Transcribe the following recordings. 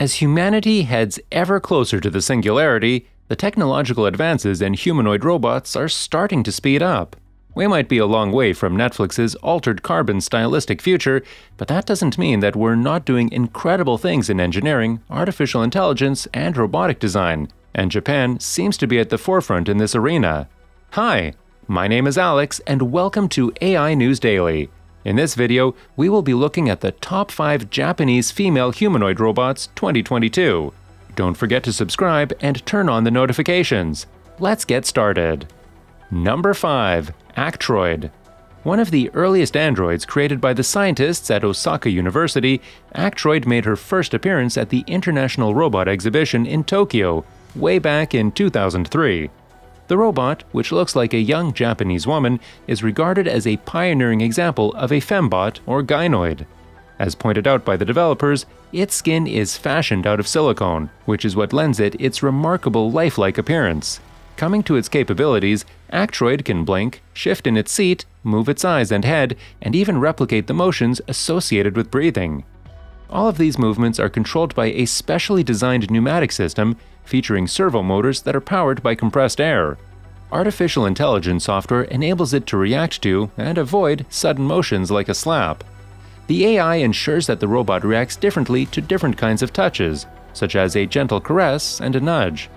As humanity heads ever closer to the singularity, the technological advances in humanoid robots are starting to speed up. We might be a long way from Netflix's Altered Carbon stylistic future, but that doesn't mean that we're not doing incredible things in engineering, artificial intelligence, and robotic design, and Japan seems to be at the forefront in this arena. Hi, my name is Alex, and welcome to AI News Daily. In this video, we will be looking at the top 5 Japanese female humanoid robots 2022. Don't forget to subscribe and turn on the notifications. Let's get started. Number 5. Actroid. One of the earliest androids created by the scientists at Osaka University, Actroid made her first appearance at the International Robot Exhibition in Tokyo, way back in 2003. The robot, which looks like a young Japanese woman, is regarded as a pioneering example of a fembot or gynoid. As pointed out by the developers, its skin is fashioned out of silicone, which is what lends it its remarkable lifelike appearance. Coming to its capabilities, Actroid can blink, shift in its seat, move its eyes and head, and even replicate the motions associated with breathing. All of these movements are controlled by a specially designed pneumatic system featuring servo motors that are powered by compressed air. Artificial intelligence software enables it to react to and avoid sudden motions like a slap. The AI ensures that the robot reacts differently to different kinds of touches, such as a gentle caress and a nudge.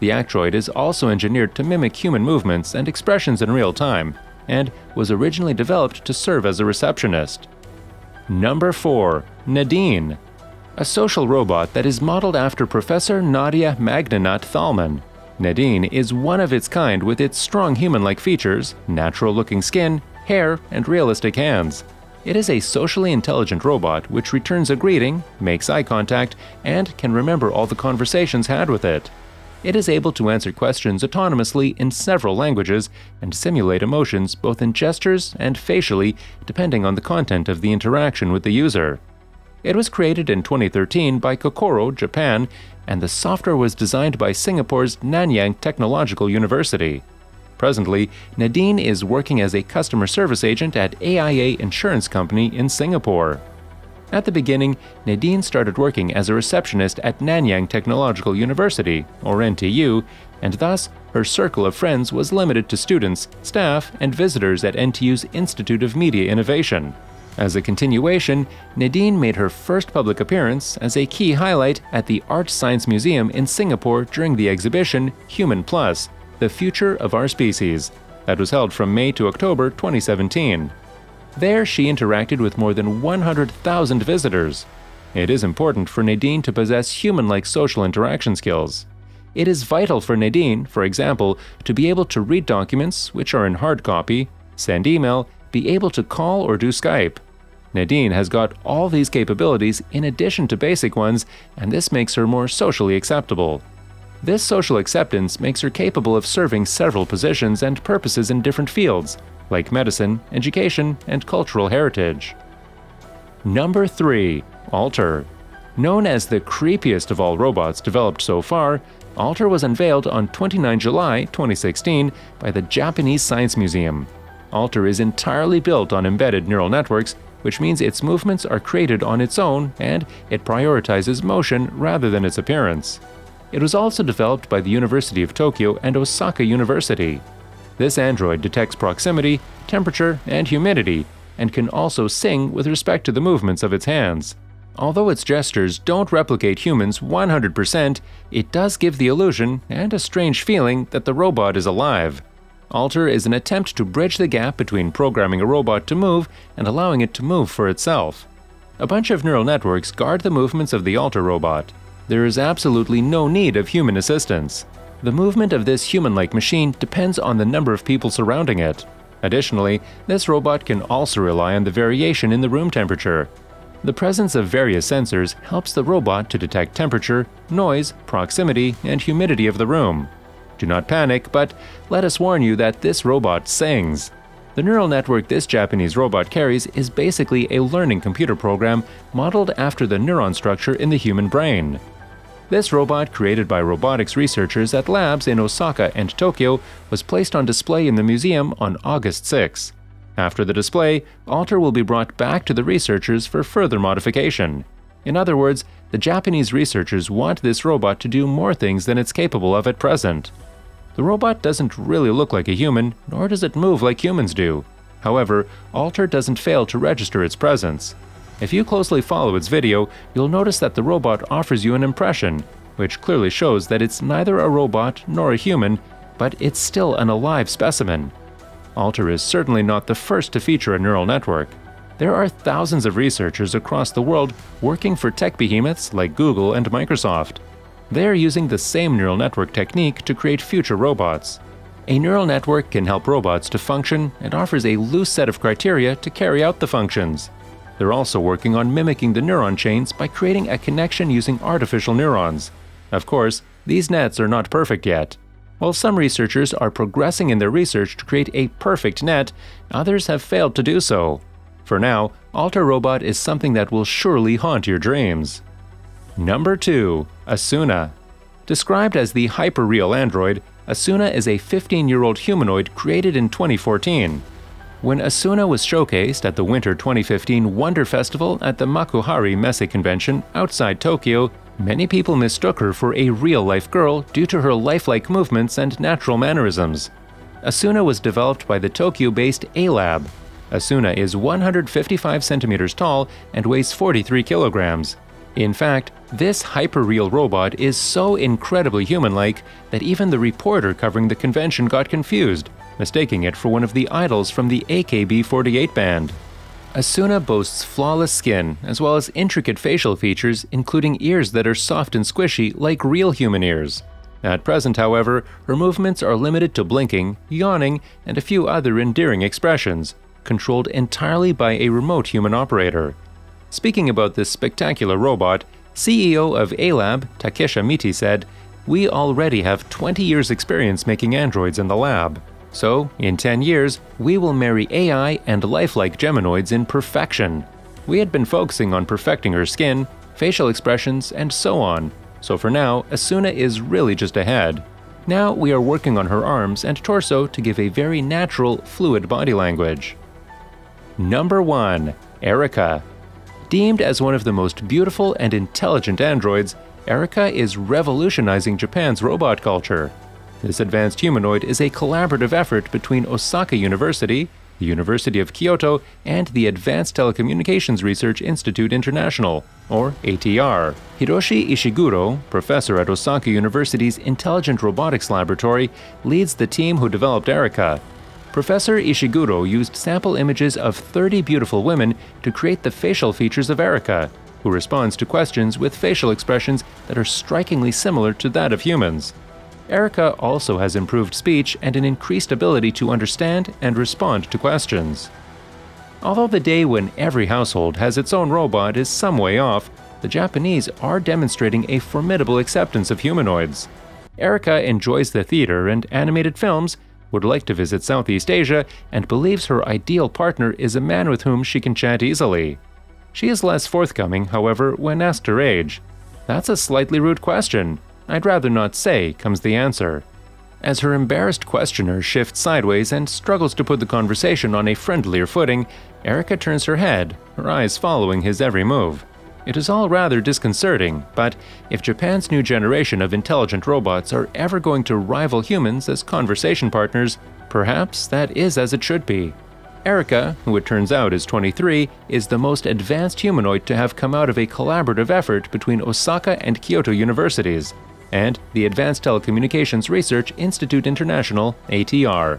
The Actroid is also engineered to mimic human movements and expressions in real time, and was originally developed to serve as a receptionist. Number 4. Nadine. A social robot that is modeled after Professor Nadia Magnenat-Thalmann. Nadine is one of its kind with its strong human-like features, natural-looking skin, hair, and realistic hands. It is a socially intelligent robot which returns a greeting, makes eye contact, and can remember all the conversations had with it. It is able to answer questions autonomously in several languages and simulate emotions both in gestures and facially, depending on the content of the interaction with the user. It was created in 2013 by Kokoro, Japan, and the software was designed by Singapore's Nanyang Technological University. Presently, Nadine is working as a customer service agent at AIA Insurance Company in Singapore. At the beginning, Nadine started working as a receptionist at Nanyang Technological University, or NTU, and thus her circle of friends was limited to students, staff, and visitors at NTU's Institute of Media Innovation. As a continuation, Nadine made her first public appearance as a key highlight at the Art Science Museum in Singapore during the exhibition Human Plus: The Future of Our Species, that was held from May to October 2017. There, she interacted with more than 100,000 visitors. It is important for Nadine to possess human-like social interaction skills. It is vital for Nadine, for example, to be able to read documents, which are in hard copy, send email, be able to call or do Skype. Nadine has got all these capabilities in addition to basic ones, and this makes her more socially acceptable. This social acceptance makes her capable of serving several positions and purposes in different fields, like medicine, education, and cultural heritage. Number 3. Alter. Known as the creepiest of all robots developed so far, Alter was unveiled on 29 July 2016 by the Japanese Science Museum. Alter is entirely built on embedded neural networks, which means its movements are created on its own and it prioritizes motion rather than its appearance. It was also developed by the University of Tokyo and Osaka University. This android detects proximity, temperature, and humidity, and can also sing with respect to the movements of its hands. Although its gestures don't replicate humans 100%, it does give the illusion and a strange feeling that the robot is alive. Alter is an attempt to bridge the gap between programming a robot to move and allowing it to move for itself. A bunch of neural networks guard the movements of the Alter robot. There is absolutely no need of human assistance. The movement of this human-like machine depends on the number of people surrounding it. Additionally, this robot can also rely on the variation in the room temperature. The presence of various sensors helps the robot to detect temperature, noise, proximity, and humidity of the room. Do not panic, but let us warn you that this robot sings. The neural network this Japanese robot carries is basically a learning computer program modeled after the neuron structure in the human brain. This robot, created by robotics researchers at labs in Osaka and Tokyo, was placed on display in the museum on August 6. After the display, Alter will be brought back to the researchers for further modification. In other words, the Japanese researchers want this robot to do more things than it's capable of at present. The robot doesn't really look like a human, nor does it move like humans do. However, Alter doesn't fail to register its presence. If you closely follow its video, you'll notice that the robot offers you an impression, which clearly shows that it's neither a robot nor a human, but it's still an alive specimen. Alter is certainly not the first to feature a neural network. There are thousands of researchers across the world working for tech behemoths like Google and Microsoft. They are using the same neural network technique to create future robots. A neural network can help robots to function and offers a loose set of criteria to carry out the functions. They're also working on mimicking the neuron chains by creating a connection using artificial neurons. Of course, these nets are not perfect yet. While some researchers are progressing in their research to create a perfect net, others have failed to do so. For now, Alter Robot is something that will surely haunt your dreams. Number 2. Asuna. Described as the hyper-real android, Asuna is a 15-year-old humanoid created in 2014. When Asuna was showcased at the Winter 2015 Wonder Festival at the Makuhari Messe Convention outside Tokyo, many people mistook her for a real-life girl due to her lifelike movements and natural mannerisms. Asuna was developed by the Tokyo-based A-Lab. Asuna is 155 centimeters tall and weighs 43 kilograms. In fact, this hyper-real robot is so incredibly human-like that even the reporter covering the convention got confused, mistaking it for one of the idols from the AKB48 band. Asuna boasts flawless skin, as well as intricate facial features, including ears that are soft and squishy like real human ears. At present, however, her movements are limited to blinking, yawning, and a few other endearing expressions, controlled entirely by a remote human operator. Speaking about this spectacular robot, CEO of A-Lab, Takeshi Miti, said, "We already have 20 years experience making androids in the lab. So, in 10 years, we will marry AI and lifelike geminoids in perfection. We had been focusing on perfecting her skin, facial expressions, and so on. So for now, Asuna is really just ahead. Now we are working on her arms and torso to give a very natural, fluid body language." Number 1. Erica. Deemed as one of the most beautiful and intelligent androids, Erica is revolutionizing Japan's robot culture. This advanced humanoid is a collaborative effort between Osaka University, the University of Kyoto, and the Advanced Telecommunications Research Institute International, or ATR. Hiroshi Ishiguro, professor at Osaka University's Intelligent Robotics Laboratory, leads the team who developed Erica. Professor Ishiguro used sample images of 30 beautiful women to create the facial features of Erica, who responds to questions with facial expressions that are strikingly similar to that of humans. Erica also has improved speech and an increased ability to understand and respond to questions. Although the day when every household has its own robot is some way off, the Japanese are demonstrating a formidable acceptance of humanoids. Erica enjoys the theater and animated films, would like to visit Southeast Asia, and believes her ideal partner is a man with whom she can chat easily. She is less forthcoming, however, when asked her age. "That's a slightly rude question. I'd rather not say," comes the answer. As her embarrassed questioner shifts sideways and struggles to put the conversation on a friendlier footing, Erica turns her head, her eyes following his every move. It is all rather disconcerting, but if Japan's new generation of intelligent robots are ever going to rival humans as conversation partners, perhaps that is as it should be. Erica, who it turns out is 23, is the most advanced humanoid to have come out of a collaborative effort between Osaka and Kyoto universities, and the Advanced Telecommunications Research Institute International, ATR.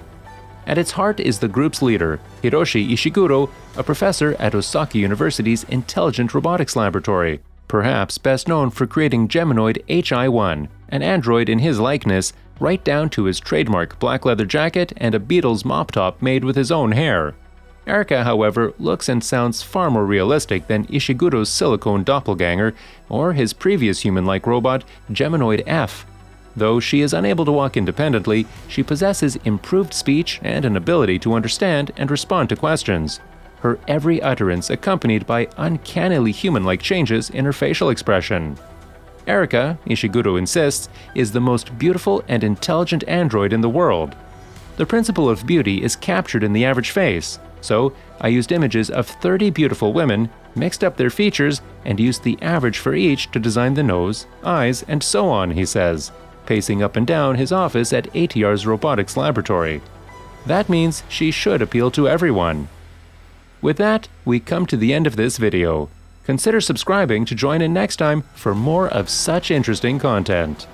At its heart is the group's leader, Hiroshi Ishiguro, a professor at Osaka University's Intelligent Robotics Laboratory, perhaps best known for creating Geminoid HI1, an android in his likeness, right down to his trademark black leather jacket and a Beatles mop top made with his own hair. Erica, however, looks and sounds far more realistic than Ishiguro's silicone doppelganger or his previous human-like robot, Geminoid F. Though she is unable to walk independently, she possesses improved speech and an ability to understand and respond to questions, her every utterance accompanied by uncannily human-like changes in her facial expression. Erica, Ishiguro insists, is the most beautiful and intelligent android in the world. The principle of beauty is captured in the average face, so I used images of 30 beautiful women, mixed up their features, and used the average for each to design the nose, eyes, and so on, he says, pacing up and down his office at ATR's robotics laboratory. That means she should appeal to everyone. With that, we come to the end of this video. Consider subscribing to join in next time for more of such interesting content.